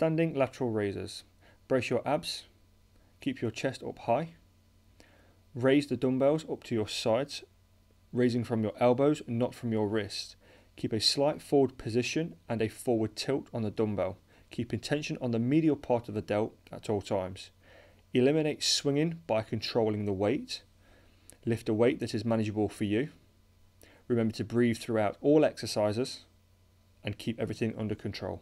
Standing lateral raises. Brace your abs, keep your chest up high, raise the dumbbells up to your sides, raising from your elbows, not from your wrists. Keep a slight forward position and a forward tilt on the dumbbell, keeping tension on the medial part of the delt at all times. Eliminate swinging by controlling the weight. Lift a weight that is manageable for you. Remember to breathe throughout all exercises and keep everything under control.